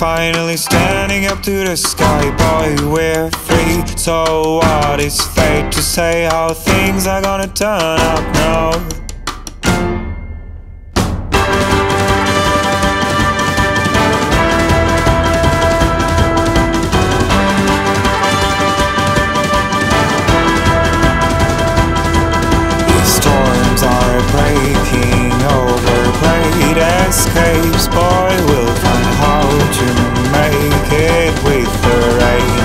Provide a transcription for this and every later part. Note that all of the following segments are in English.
finally standing up to the sky. Boy, we're free, so what? It's fate to say how things are gonna turn out now. These storms are breaking over played escapes. Boy, we'll find how to make it with the rain.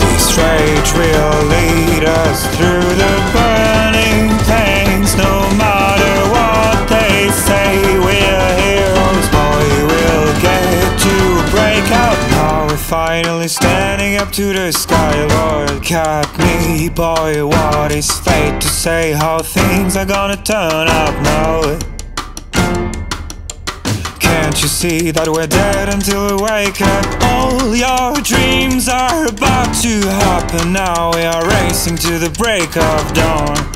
These rage will lead us through the burning plains. No matter what they say, we're heroes. Boy, we'll get to break out. Now we're finally standing up to the sky. Lord, cut me, boy, what is fate to say how things are gonna turn out now? Can't you see that we're dead until we wake up? All your dreams are about to happen now. We are racing to the break of dawn.